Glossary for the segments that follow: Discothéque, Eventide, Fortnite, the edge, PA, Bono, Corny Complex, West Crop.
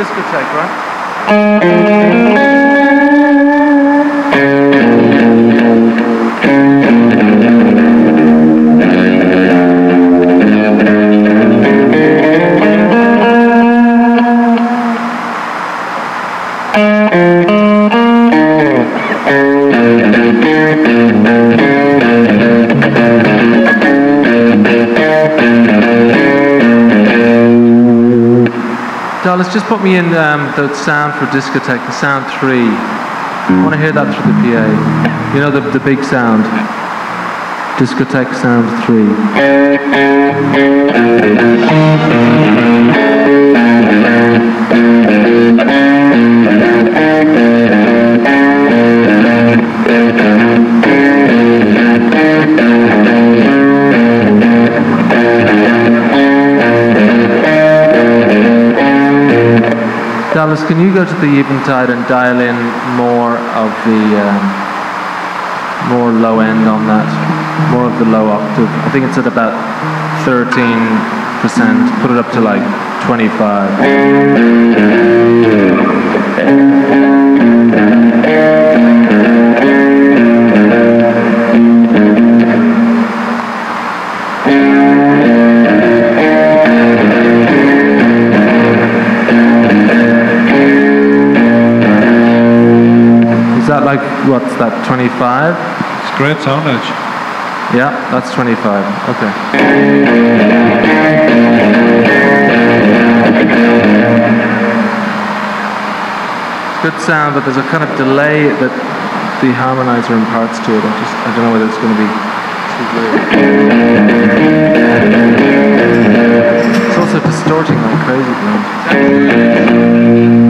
Discothéque, right? Let's just put me in the sound for discotheque, the sound 3. I want to hear that through the PA. You know, the big sound. Discotheque sound 3. Dallas, can you go to the Eventide and dial in more of the more low end on that, more of the low octave? I think it's at about 13%. Put it up to like 25. That like, what's that, 25? It's great sound edge. Yeah, that's 25. Okay. It's good sound, but there's a kind of delay that the harmonizer imparts to it. I don't know whether it's going to be too good. It's also distorting like crazy, man.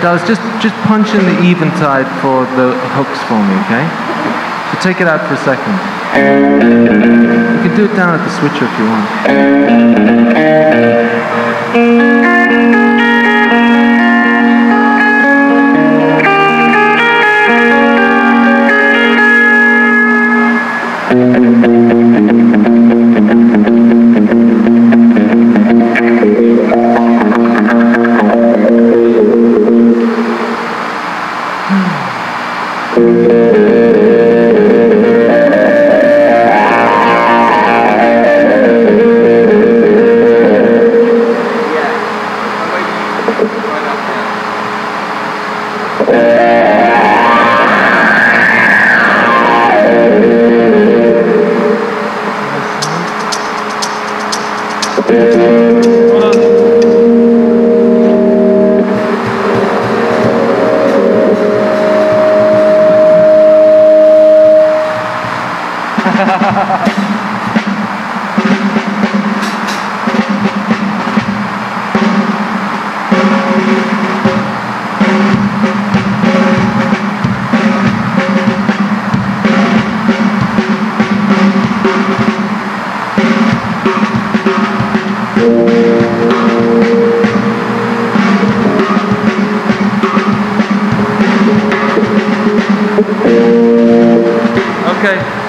Dallas, just punch in the Eventide for the hooks for me, okay? So take it out for a second. You can do it down at the switcher if you want. Okay,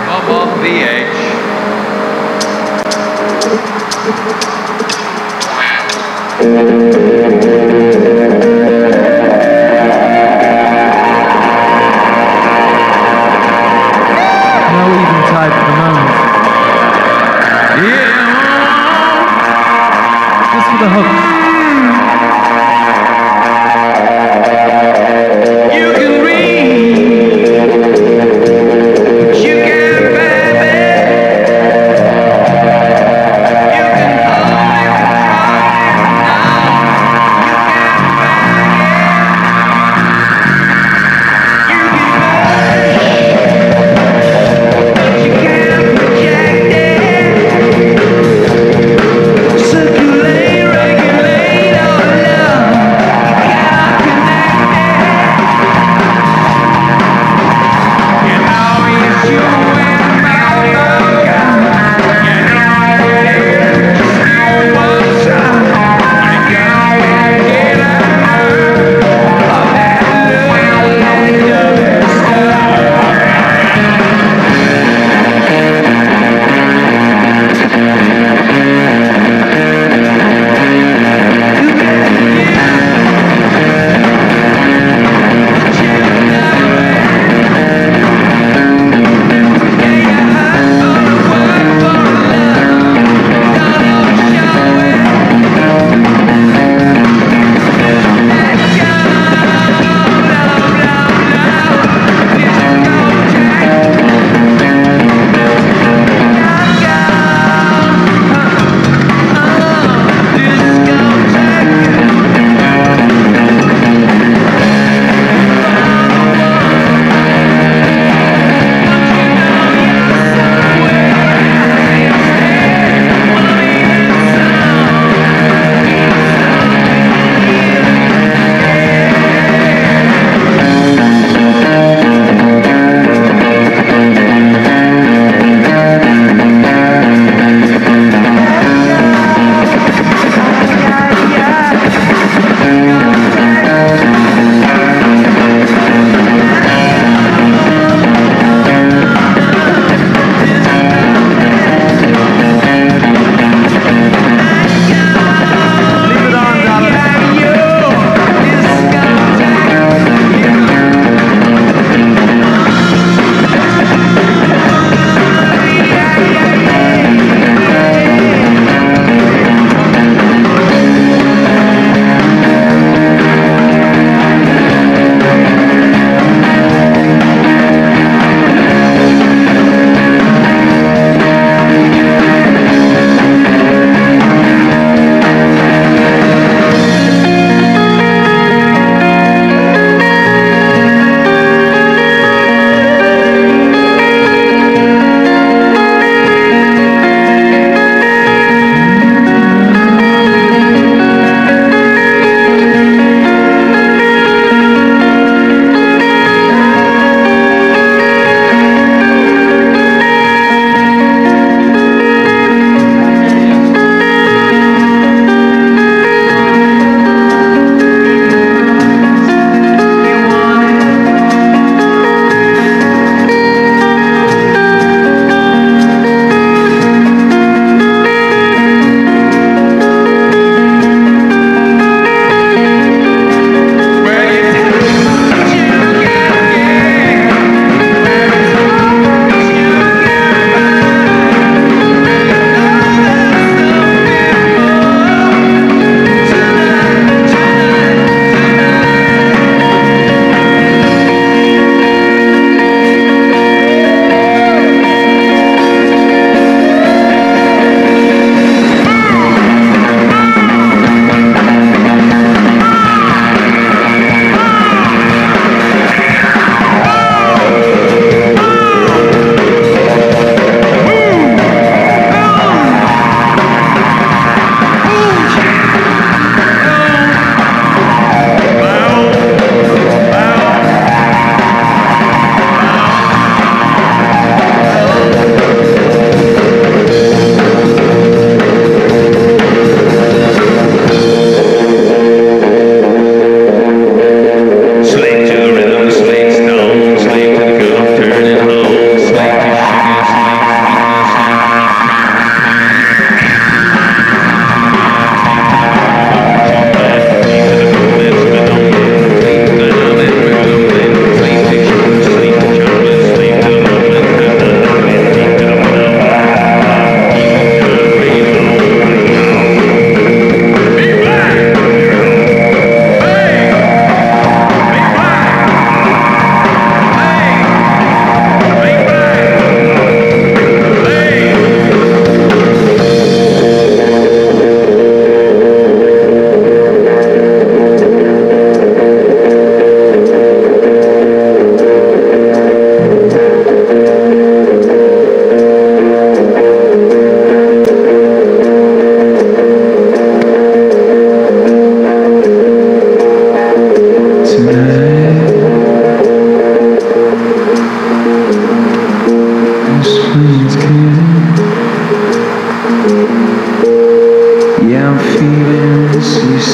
above the edge. No Eventide at the moment. Yeah! Just for the hook. Circulate regular.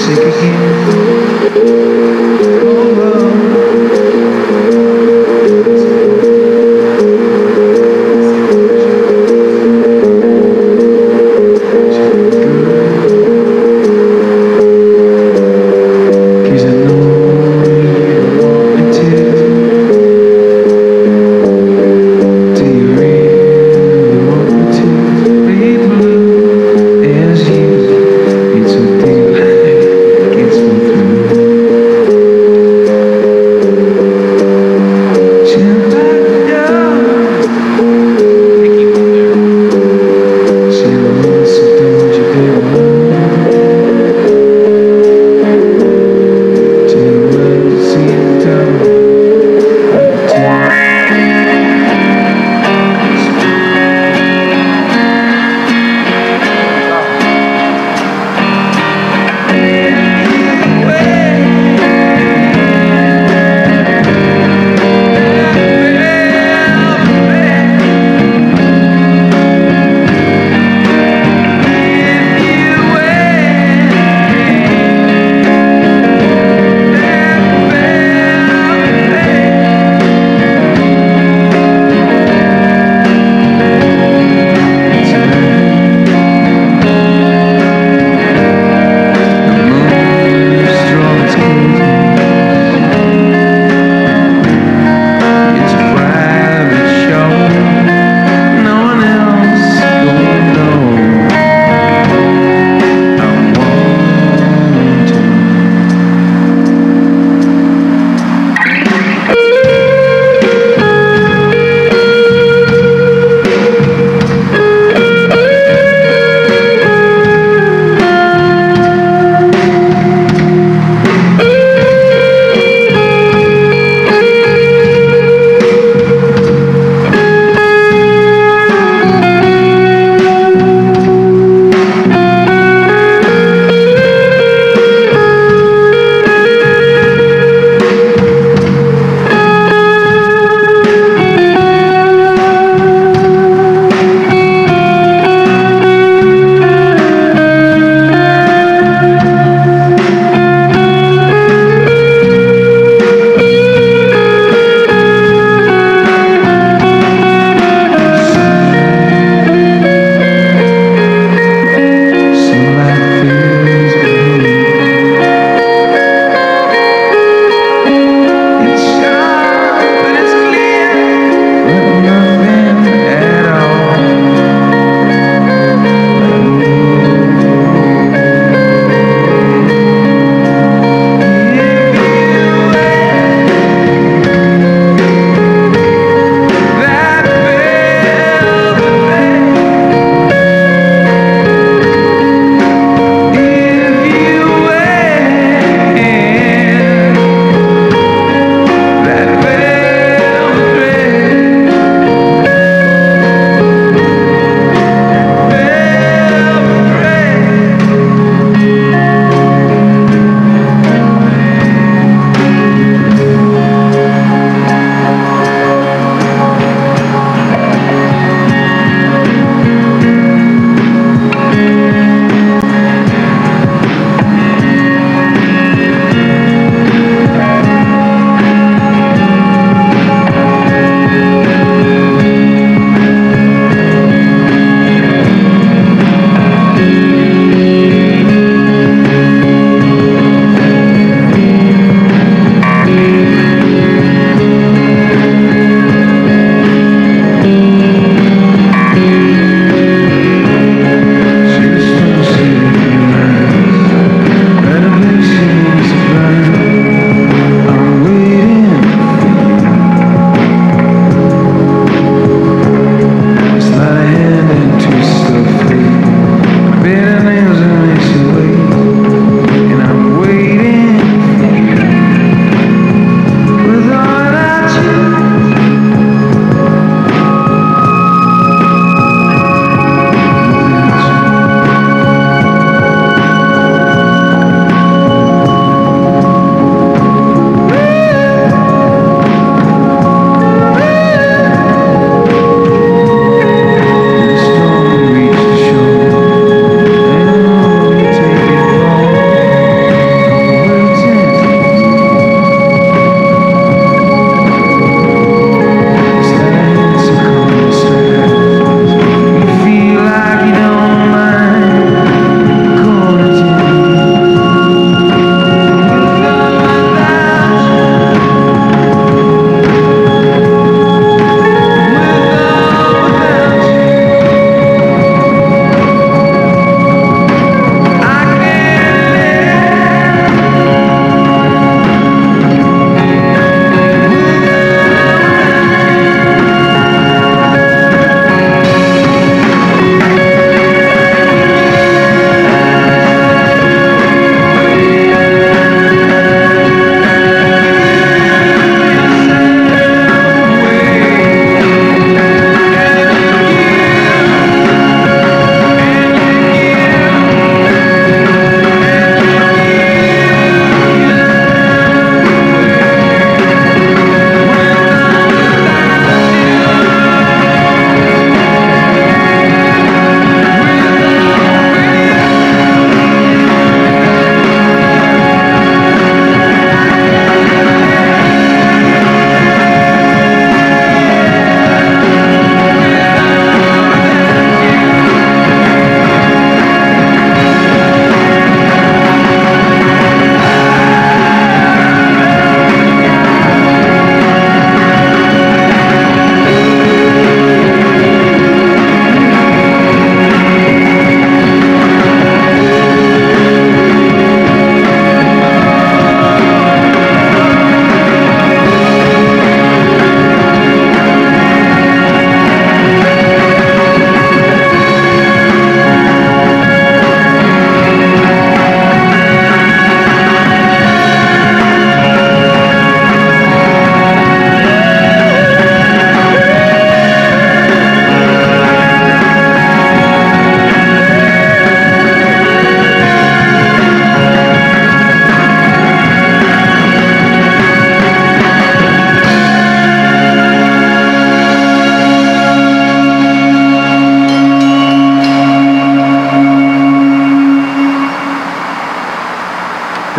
music again.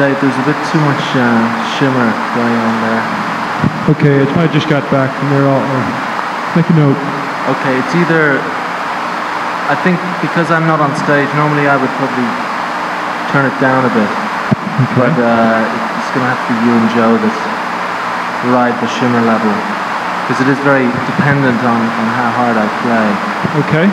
tight. There's a bit too much shimmer going on there. Okay, I just got back from there. I'll make a note. Okay, it's either... I think because I'm not on stage, normally I would probably turn it down a bit. Okay. But it's going to have to be you and Joe that ride the shimmer level. Because it is very dependent on how hard I play. Okay.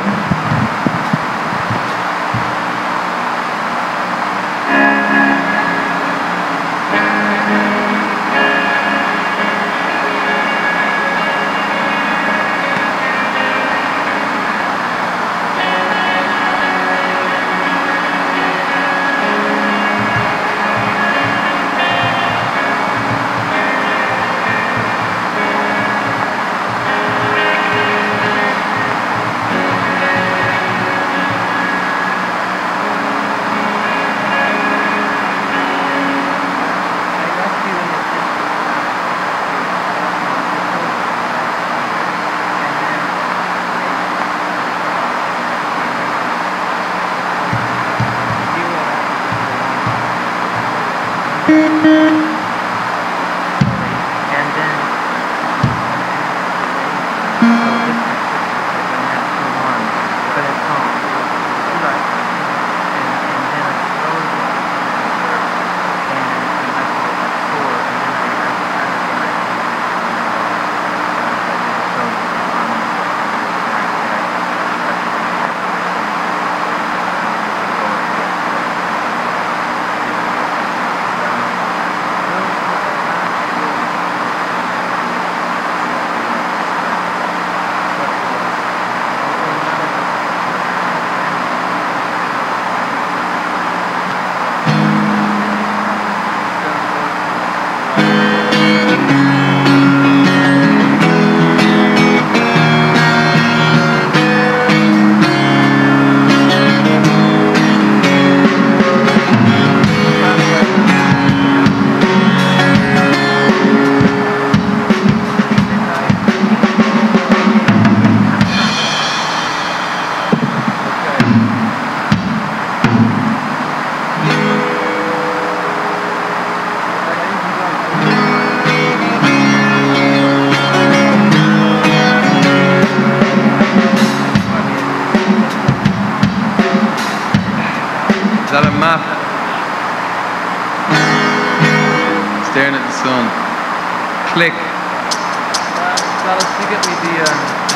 Click. Dallas, can you get me the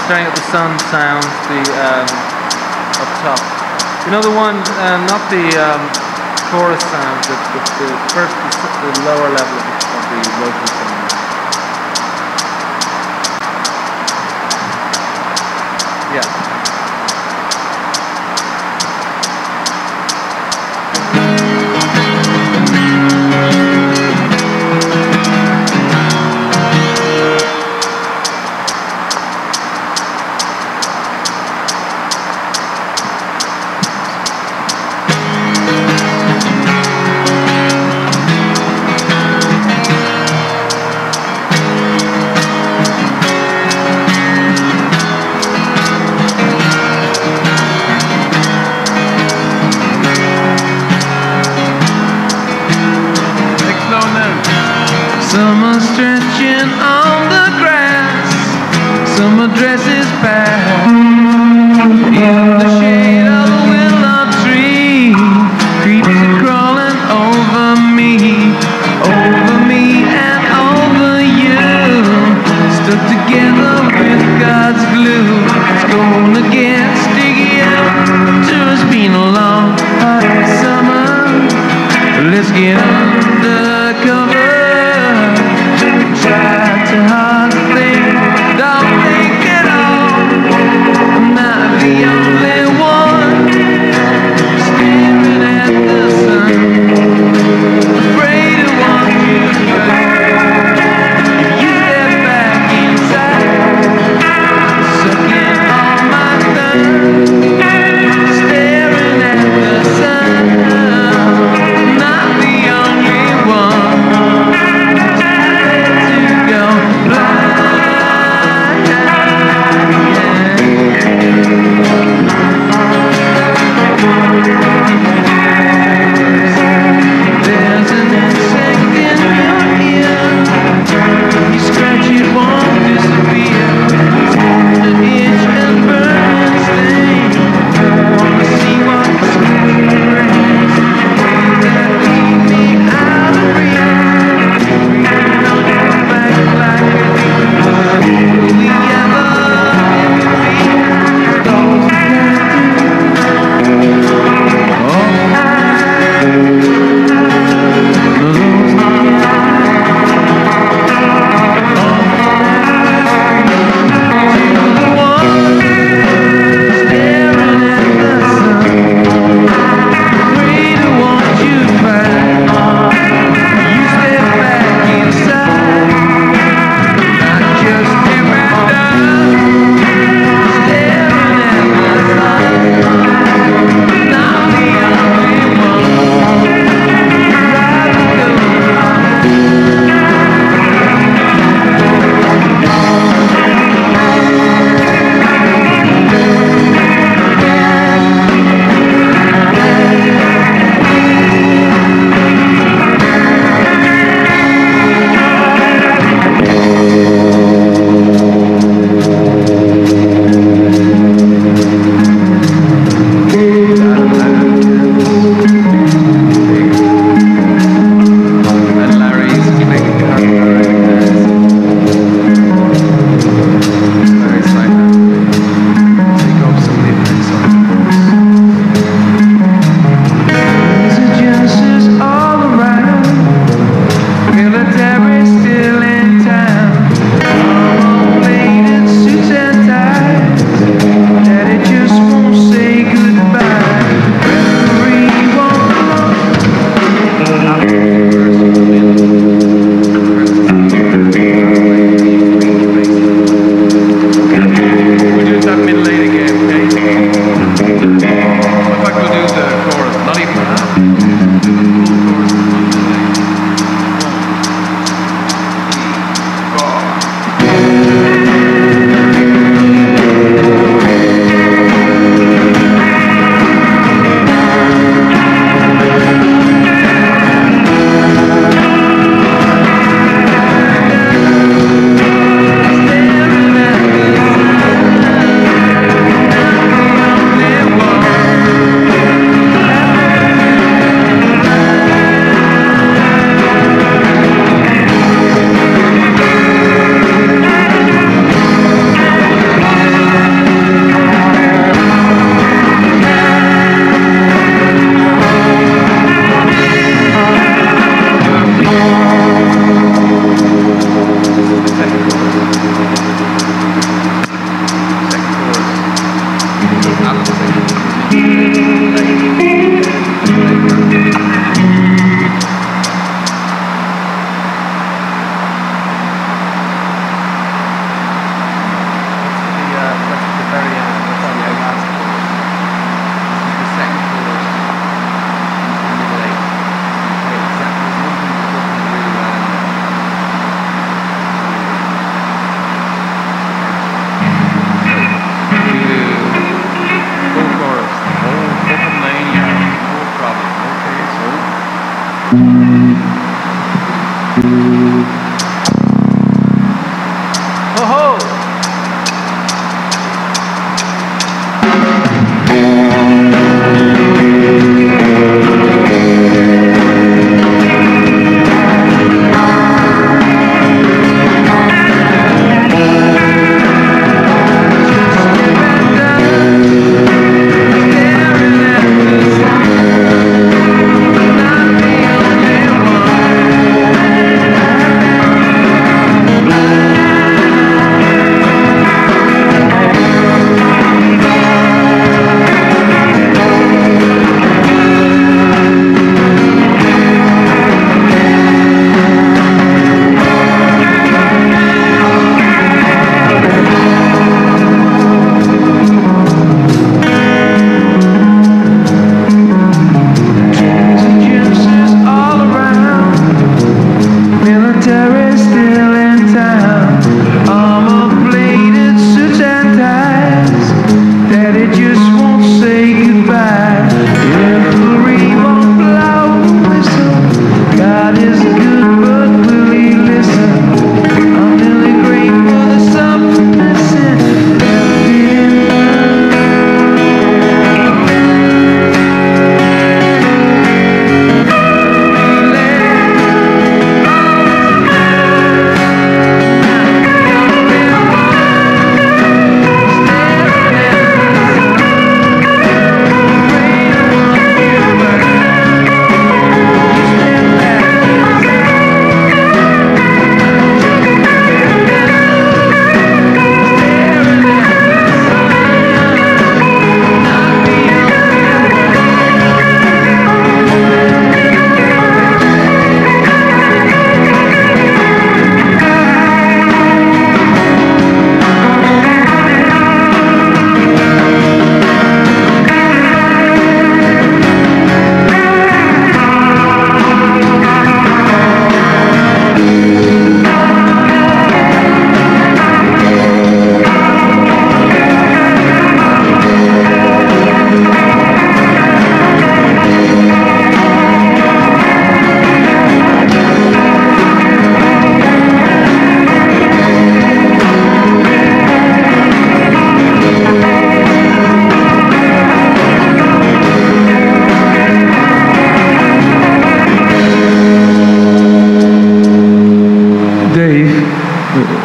staring at the sun sound, the up top? You know the one, not the chorus sound, but the first, the lower level of the vocal sound. Yeah.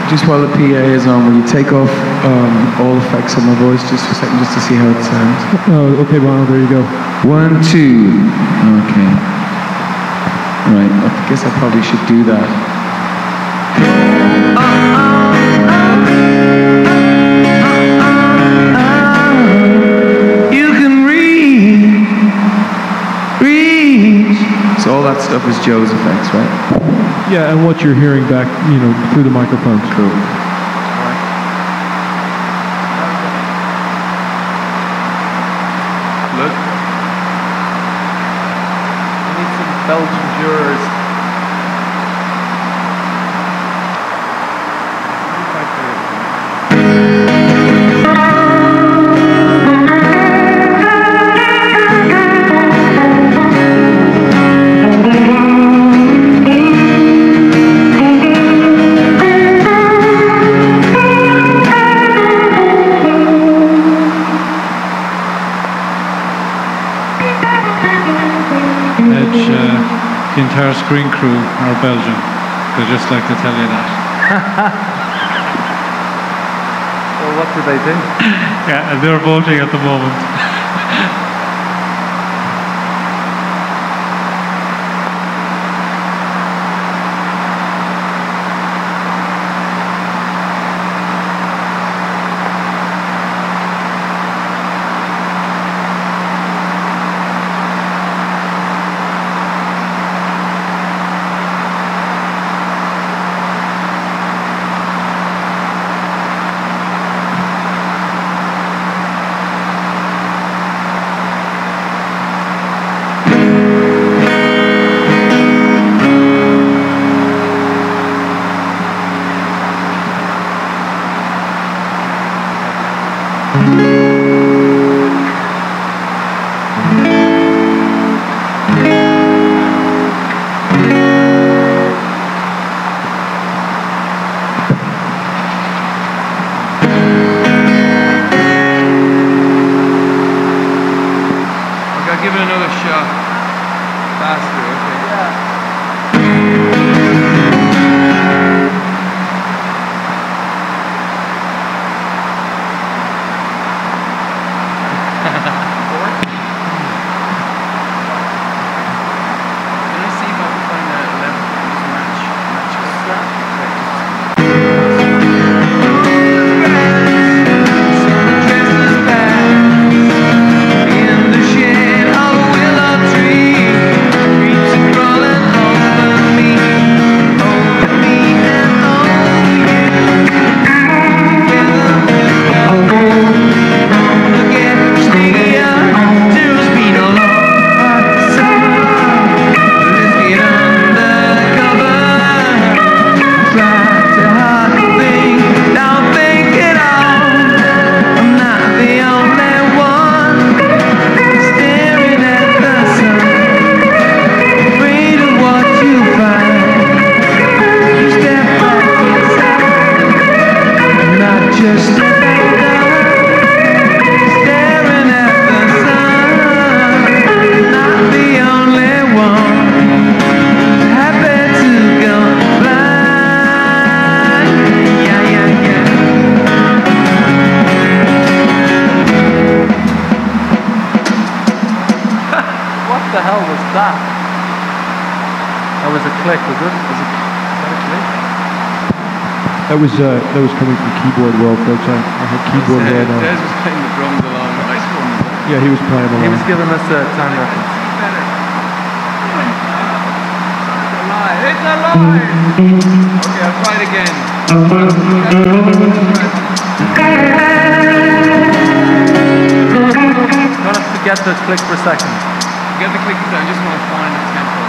Just while the PA is on, will you take off all effects on my voice just for a second, just to see how it sounds? Oh, okay, Bono, there you go. 1, 2, okay. Right, I guess I probably should do that. You can reach. So all that stuff is Joe's effects, right? Yeah, and what you're hearing back, you know, through the microphone. Cool. Look. I need some Belgian jurors. The entire screen crew are Belgian. They just like to tell you that. Well, what do they do? Yeah, and they're voting at the moment. faster, okay. Yeah. That was coming from keyboard world, folks. I had keyboard head on. Des was playing the drums along with ice cream. Yeah, he was playing along. He was giving us time reference. It's alive! Okay, I'll try it again. Got us to get the click per second. Get the click per second. I just want to find the tempo.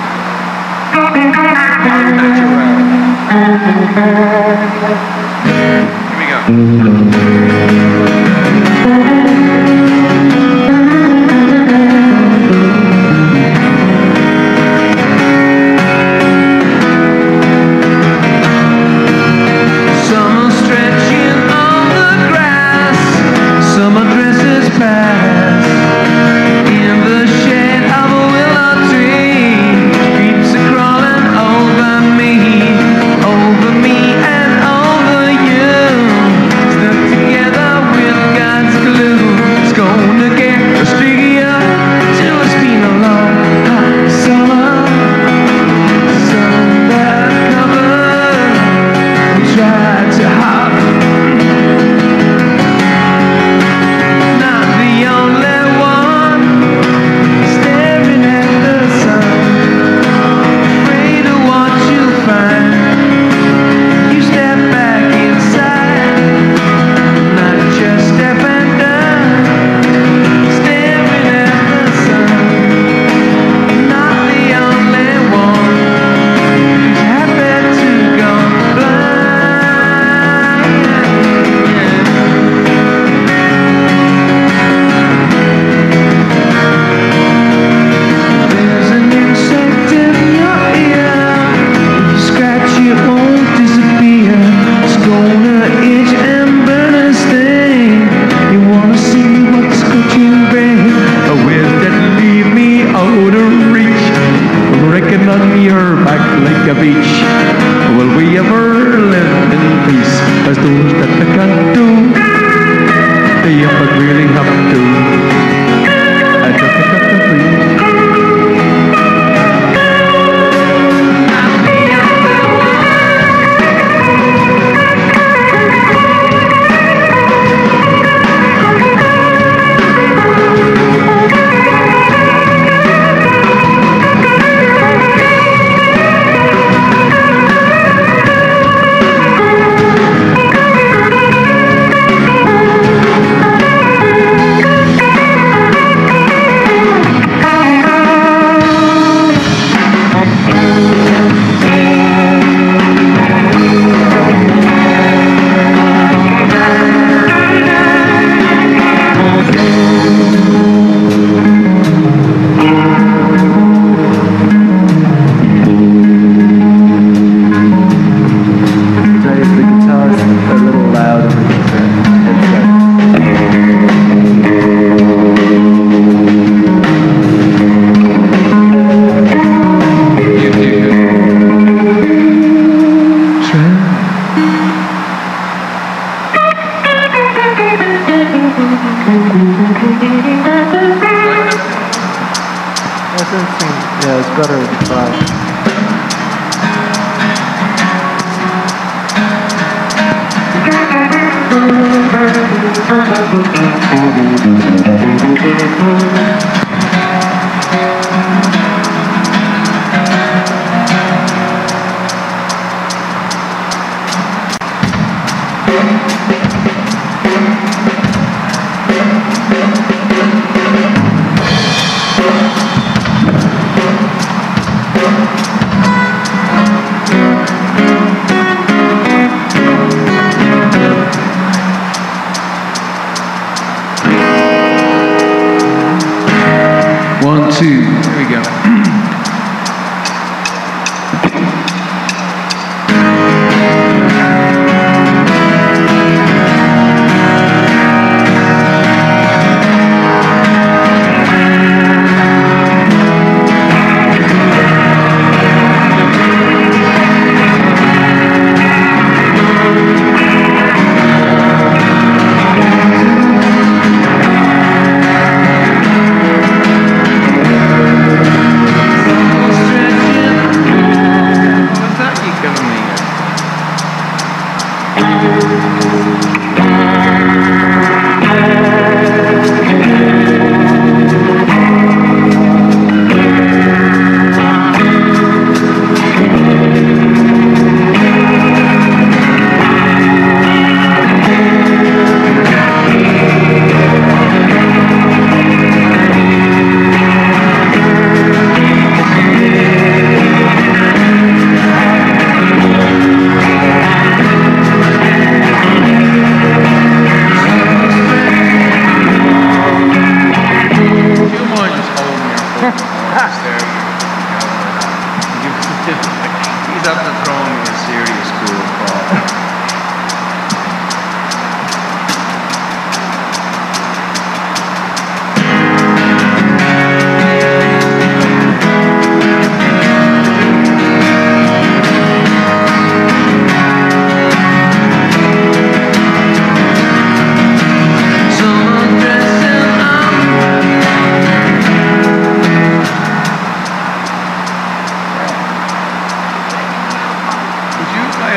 Yeah, it's better than five.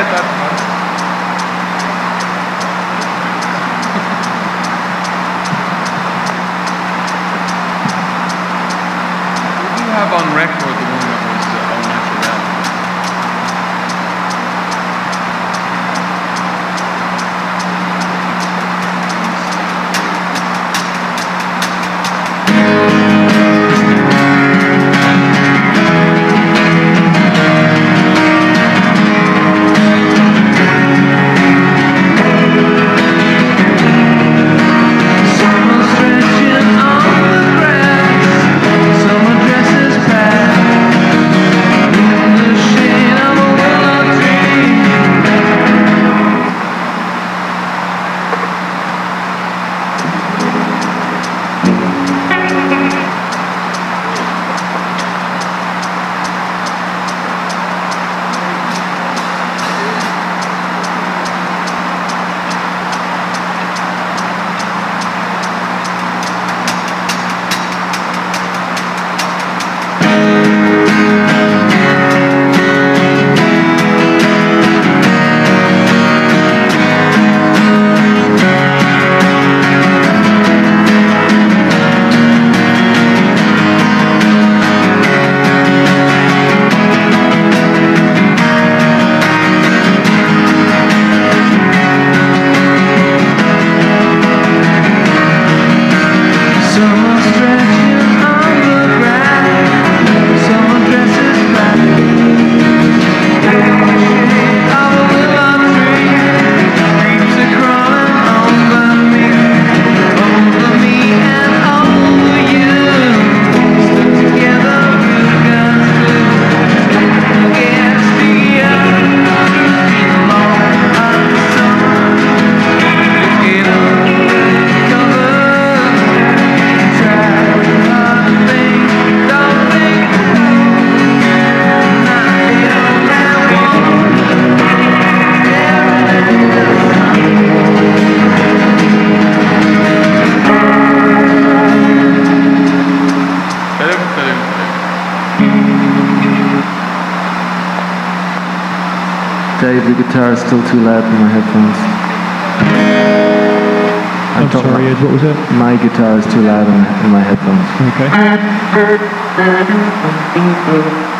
That Dave, the guitar is still too loud in my headphones. I'm sorry, Ed, what was it? My guitar is too loud in my headphones. Okay.